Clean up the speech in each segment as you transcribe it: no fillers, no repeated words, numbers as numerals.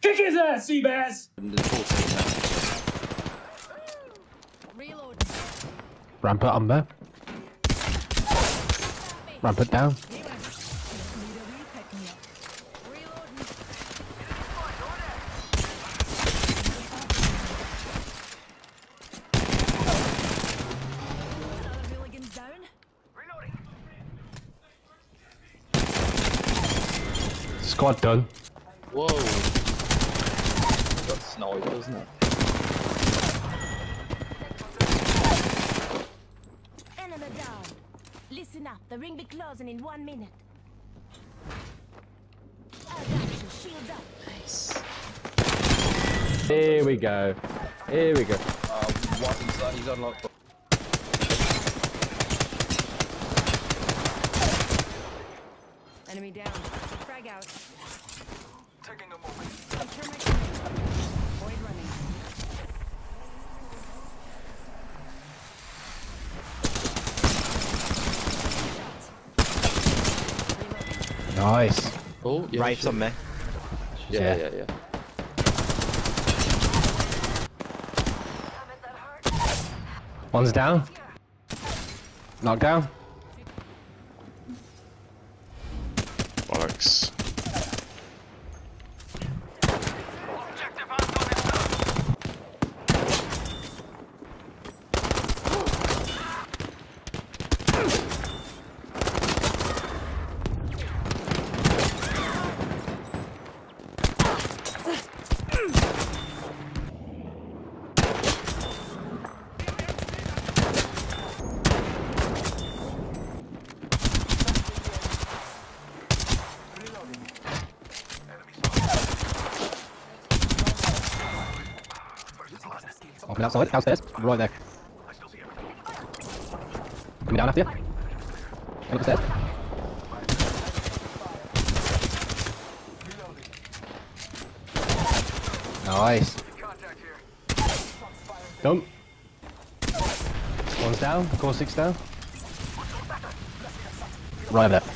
Kick his ass, sea bass! Rampart on there. Rampart down. Squad done. Whoa. That's snowy, isn't it? Enemy down. Listen up. The ring be closing in 1 minute. Shields up. Nice. Here we go. Here we go. He's unlocked. Enemy down. Frag out. Taking a moment. Void running. Nice. Oh, yeah, right on me. Yeah. One's down. Knocked down. Bollocks. Outside, downstairs, right there. Coming down after you. Coming upstairs. Nice. Dump. One's down, core 6 down. Right over there.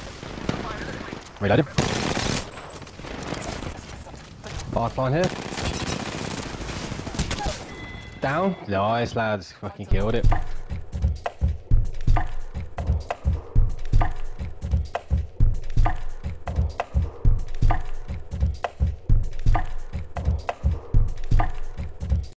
Reload him. Firefly in here. Down. Nice lads, fucking killed it.